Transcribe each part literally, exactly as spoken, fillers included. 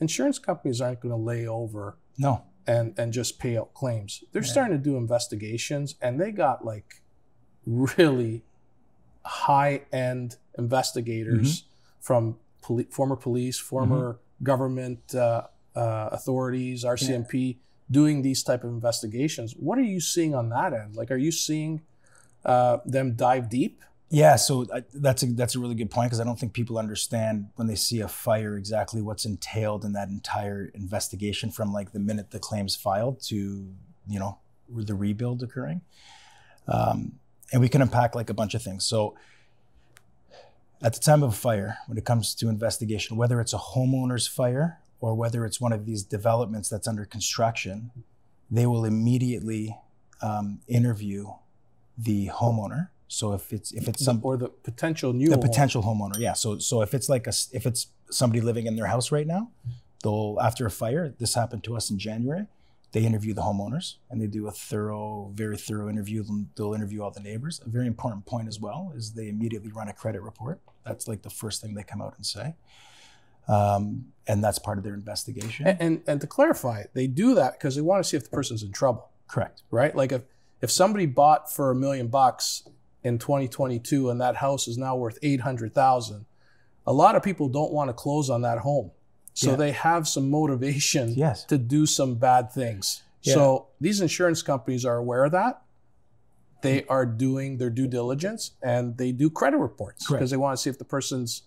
insurance companies aren't going to lay over no and and just pay out claims. They're yeah. starting to do investigations, and they got like really high-end investigators mm-hmm. from poli- former police, former mm-hmm. government uh, uh, authorities, R C M P, yeah. doing these type of investigations. What are you seeing on that end? Like, are you seeing uh, them dive deep? Yeah, so I, that's a, that's a really good point, because I don't think people understand when they see a fire exactly what's entailed in that entire investigation, from like the minute the claim's filed to, you know, the rebuild occurring. Um, and we can unpack like a bunch of things. So at the time of a fire, when it comes to investigation, whether it's a homeowner's fire or whether it's one of these developments that's under construction, they will immediately um, interview the homeowner. So if it's if it's some or the potential new the potential homeowner, yeah. So so if it's like a if it's somebody living in their house right now, they'll after a fire. This happened to us in January. They interview the homeowners and they do a thorough, very thorough interview. They'll interview all the neighbors. A very important point as well is they immediately run a credit report. That's like the first thing they come out and say, um, and that's part of their investigation. And and, and to clarify, they do that because they want to see if the person's in trouble. Correct. Right. Like if if somebody bought for a million bucks. In twenty twenty-two, and that house is now worth eight hundred thousand dollars. A lot of people don't want to close on that home. So yeah. they have some motivation yes. to do some bad things. Yeah. So these insurance companies are aware of that. They are doing their due diligence, and they do credit reports because they want to see if the person's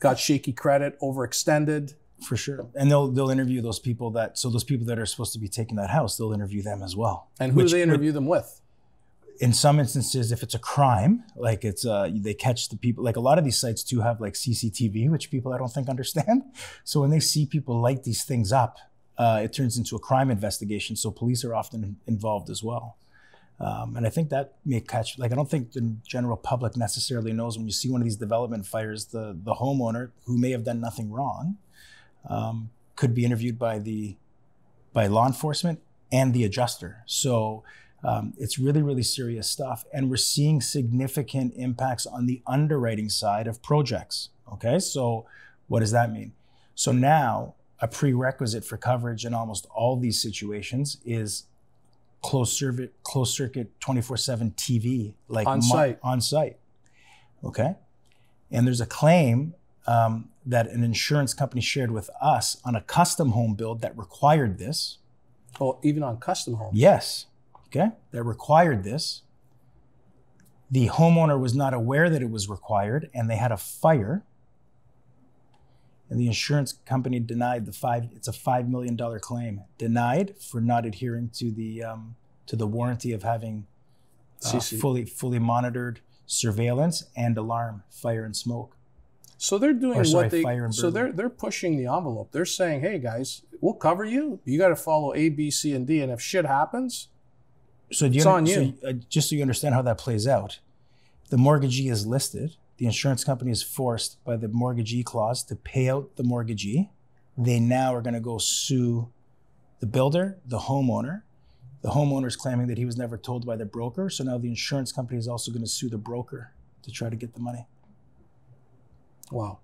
got shaky credit, overextended. For sure. And they'll they'll interview those people that, so those people that are supposed to be taking that house, they'll interview them as well. And who Which, do they interview them with? In some instances, if it's a crime, like it's uh, they catch the people, like a lot of these sites too have like C C T V, which people I don't think understand. So when they see people light these things up, uh, it turns into a crime investigation. So police are often involved as well. Um, and I think that may catch, like I don't think the general public necessarily knows when you see one of these development fires, the, the homeowner who may have done nothing wrong um, could be interviewed by, the, by law enforcement and the adjuster. So. Um, it's really, really serious stuff. And we're seeing significant impacts on the underwriting side of projects. Okay, so what does that mean? So now a prerequisite for coverage in almost all these situations is closed circuit, closed circuit twenty-four seven T V, like on site. Mo- on site. Okay, and there's a claim um, that an insurance company shared with us on a custom home build that required this. Oh, even on custom homes? Yes. Okay, that required this. The homeowner was not aware that it was required, and they had a fire. And the insurance company denied the five. It's a five million dollar claim denied for not adhering to the um, to the warranty of having uh, fully fully monitored surveillance and alarm, fire and smoke. So they're doing or, sorry, what they. Fire and so they're they're pushing the envelope. They're saying, "Hey guys, we'll cover you. You got to follow A, B, C, and D, and if shit happens." So, do you, it's on you. So uh, just so you understand how that plays out, the mortgagee is listed. The insurance company is forced by the mortgagee clause to pay out the mortgagee. They now are going to go sue the builder, the homeowner. The homeowner is claiming that he was never told by the broker. So now the insurance company is also going to sue the broker to try to get the money. Wow.